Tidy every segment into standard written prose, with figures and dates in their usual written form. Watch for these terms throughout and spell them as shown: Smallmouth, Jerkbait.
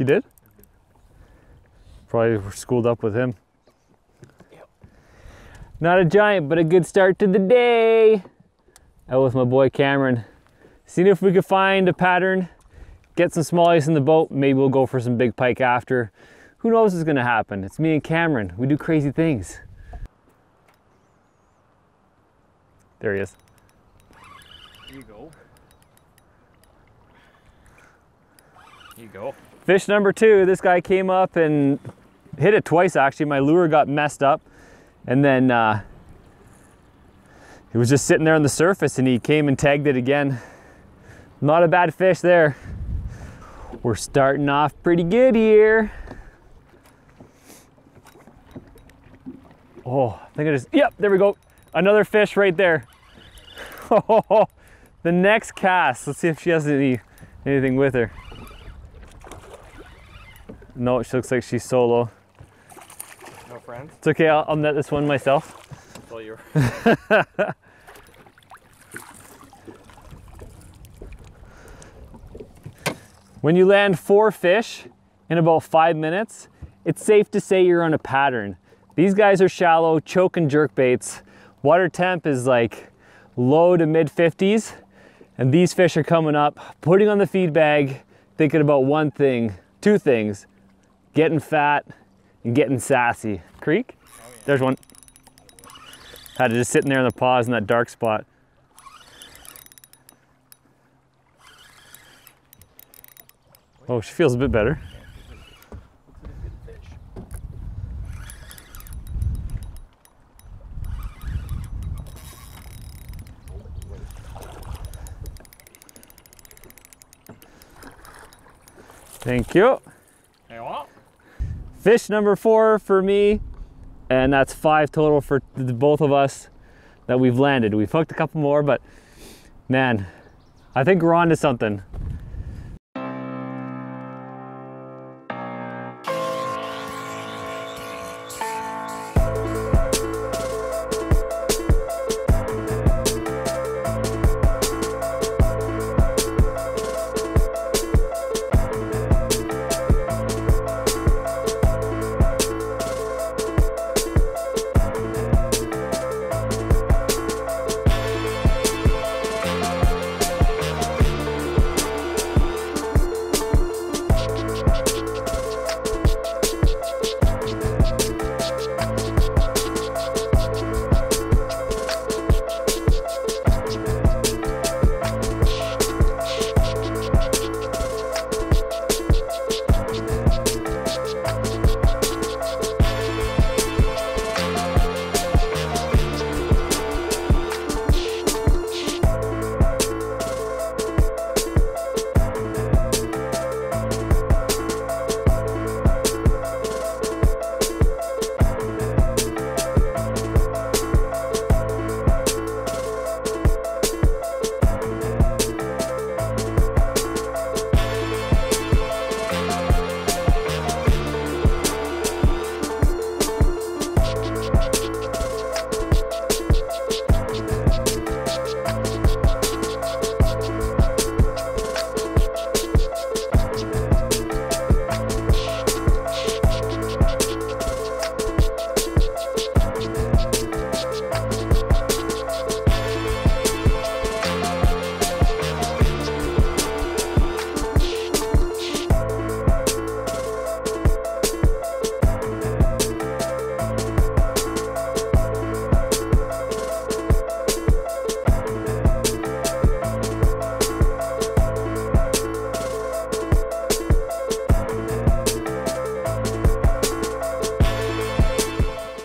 You did? Probably schooled up with him. Yep. Not a giant, but a good start to the day. Out with my boy Cameron. Seeing if we could find a pattern, get some small ice in the boat, maybe we'll go for some big pike after. Who knows what's gonna happen? It's me and Cameron. We do crazy things. There he is. There you go. There you go. Fish number two, this guy came up and hit it twice actually. My lure got messed up and then he was just sitting there on the surface and he came and tagged it again. Not a bad fish there. We're starting off pretty good here. Oh, I think I just, yep, there we go. Another fish right there. Oh, the next cast. Let's see if she has anything with her. No, she looks like she's solo. No friends? It's okay, I'll net this one myself. It's all yours. When you land 4 fish in about 5 minutes, it's safe to say you're on a pattern. These guys are shallow, choke and jerk baits. Water temp is like low to mid 50s, and these fish are coming up, putting on the feed bag, thinking about one thing, 2 things, getting fat and getting sassy. Creek? Oh, yeah. There's one. Had it just sitting there in the paws in that dark spot. Oh, she feels a bit better. Thank you. Fish number 4 for me, and that's 5 total for both of us that we've landed. We've hooked a couple more, but man, I think we're on to something.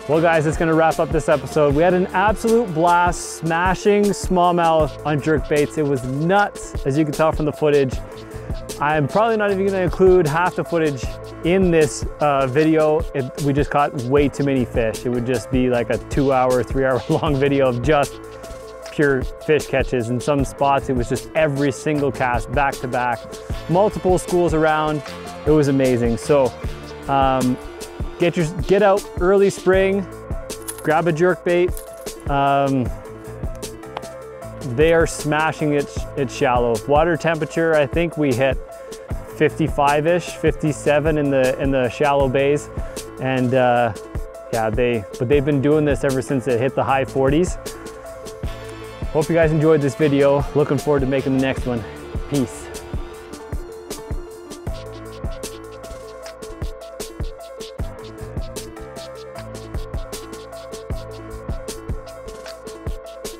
Well guys, that's gonna wrap up this episode. We had an absolute blast smashing smallmouth on jerkbaits. It was nuts, as you can tell from the footage. I'm probably not even gonna include half the footage in this video. We just caught way too many fish. It would just be like a 2-hour, 3-hour long video of just pure fish catches. In some spots, it was just every single cast back to back, multiple schools around. It was amazing. So, get out early spring, grab a jerkbait. They are smashing it shallow. Water temperature, I think we hit 55-ish, 57 in the shallow bays, and yeah, they've been doing this ever since it hit the high 40s. Hope you guys enjoyed this video. Looking forward to making the next one. Peace.